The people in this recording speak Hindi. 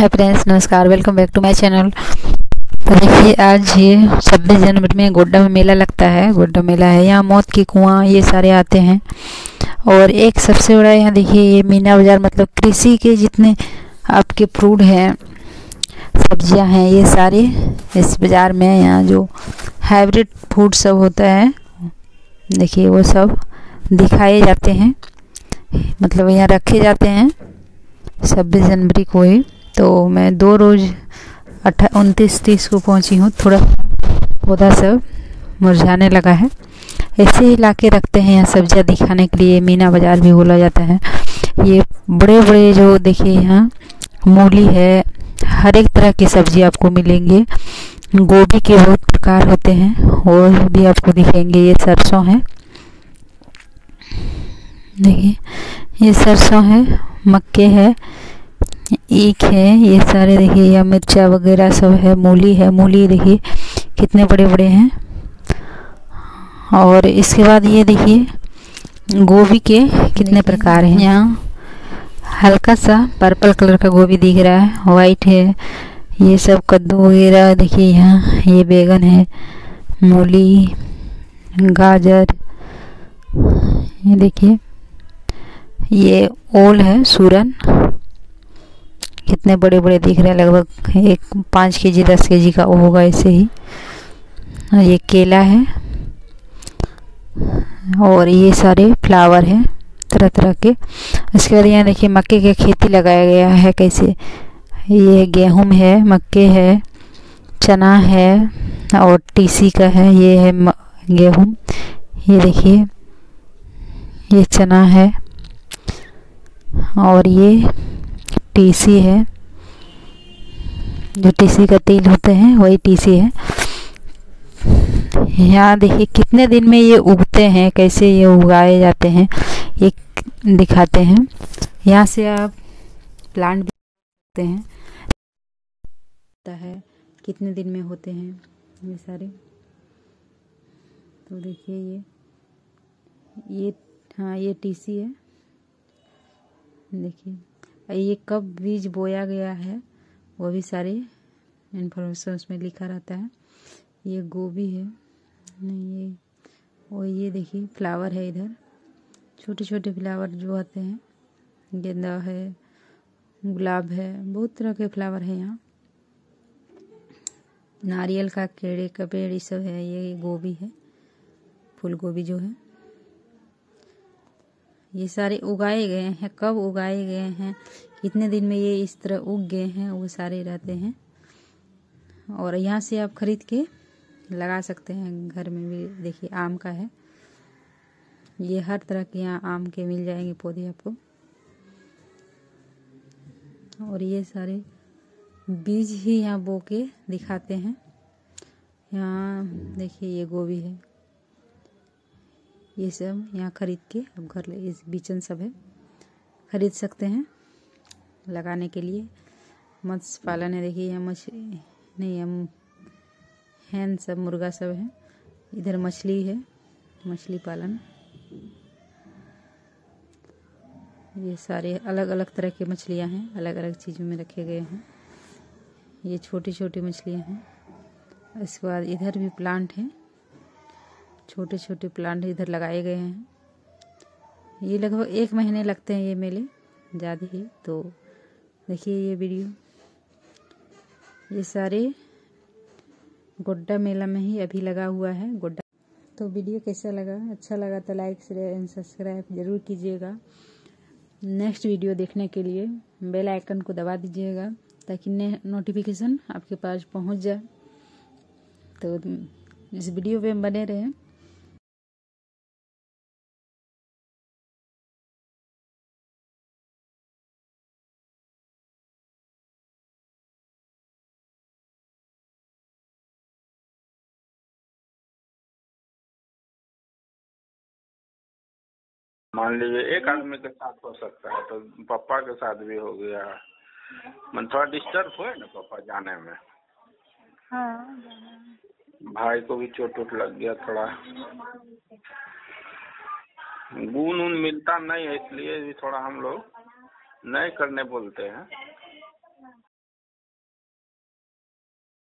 हाय फ्रेंड्स, नमस्कार। Welcome back to my channel. तो देखिए, आज ये 26 जनवरी में गोड्डा में मेला लगता है। गोड्डा मेला है, यहाँ मौत की कुआं ये सारे आते हैं। और एक सबसे बड़ा यहाँ देखिए ये मीना बाज़ार, मतलब कृषि के जितने आपके फ्रूट हैं, सब्जियाँ हैं, ये सारे इस बाज़ार में। यहाँ जो हाइब्रिड फूड सब होता है देखिए, वो सब दिखाए जाते हैं, मतलब यहाँ रखे जाते हैं 26 जनवरी को ही। तो मैं दो रोज़ 29-30 को पहुँची हूँ। थोड़ा पौधा सब मुरझाने लगा है, ऐसे ही ला के रखते हैं यहाँ सब्जियाँ दिखाने के लिए। मीना बाज़ार भी बोला जाता है। ये बड़े बड़े जो देखिए यहाँ मूली है, हर एक तरह की सब्जी आपको मिलेंगे। गोभी के बहुत प्रकार होते हैं, और भी आपको दिखेंगे। ये सरसों है, देखिए ये सरसों है, मक्के है, ईख है, ये सारे देखिए। या मिर्चा वगैरह सब है, मूली है। मूली देखिए कितने बड़े बड़े हैं। और इसके बाद ये देखिए गोभी के कितने प्रकार हैं। यहाँ हल्का सा पर्पल कलर का गोभी दिख रहा है, वाइट है। ये सब कद्दू वगैरह देखिए। यहाँ ये बैगन है, मूली, गाजर, ये देखिए ये ओल है, सूरन। कितने बड़े बड़े दिख रहे हैं, लगभग एक 5 केजी 10 केजी का होगा ऐसे ही। ये केला है, और ये सारे फ्लावर हैं तरह तरह के। उसके बाद यहाँ देखिए मक्के की खेती लगाया गया है कैसे। ये गेहूं है, मक्के है, चना है, और टीसी का है। ये है गेहूं, ये देखिए ये चना है, और ये टीसी है। जो टीसी का तेल होते हैं वही टीसी है। यहाँ देखिए कितने दिन में ये उगते हैं, कैसे ये उगाए जाते हैं, ये दिखाते हैं। यहाँ से आप प्लांट भी सकते हैं, है कितने दिन में होते हैं ये सारे। तो देखिए ये हाँ ये टीसी है। देखिए ये कब बीज बोया गया है वो भी सारे इन्फॉर्मेशन उसमें लिखा रहता है। ये गोभी है, ये और ये देखिए फ्लावर है। इधर छोटे छोटे फ्लावर जो आते हैं, गेंदा है, गुलाब है, बहुत तरह के फ्लावर है। यहाँ नारियल का, केड़े का पेड़, ये सब है। ये गोभी है, फूल गोभी जो है। ये सारे उगाए गए हैं, कब उगाए गए हैं, कितने दिन में ये इस तरह उग गए हैं, वो सारे रहते हैं। और यहाँ से आप खरीद के लगा सकते हैं घर में भी। देखिए आम का है, ये हर तरह के यहाँ आम के मिल जाएंगे पौधे आपको। और ये सारे बीज ही यहाँ बो के दिखाते हैं। यहाँ देखिए ये गोभी है, ये सब यहाँ खरीद के अब घर ले, इस बीचन सब है, खरीद सकते हैं लगाने के लिए। मत्स्य पालन है, देखिए यहाँ मछली नहीं हम हैं, सब मुर्गा सब है। इधर मछली है, मछली पालन। ये सारे अलग अलग तरह की मछलियाँ हैं, अलग अलग चीज़ों में रखे गए हैं। ये छोटी छोटी मछलियाँ हैं। इसके बाद इधर भी प्लांट हैं, छोटे छोटे प्लांट इधर लगाए गए हैं। ये लगभग 1 महीने लगते हैं ये मेले, ज़्यादा ही। तो देखिए ये वीडियो, ये सारे गोड्डा मेला में ही अभी लगा हुआ है गोड्डा। तो वीडियो कैसा लगा, अच्छा लगा तो लाइक, शेयर एंड सब्सक्राइब ज़रूर कीजिएगा। नेक्स्ट वीडियो देखने के लिए बेल आइकन को दबा दीजिएगा, ताकि नोटिफिकेशन आपके पास पहुंच जाए। तो इस वीडियो पे बने रहें। मान लीजिए एक आदमी के साथ हो सकता है, तो पापा के साथ भी हो गया। मन थोड़ा डिस्टर्ब हुए ना पापा जाने में। हाँ, भाई को भी चोट उट लग गया थोड़ा। गुण उन मिलता नहीं है, इसलिए भी थोड़ा हम लोग नहीं करने बोलते हैं।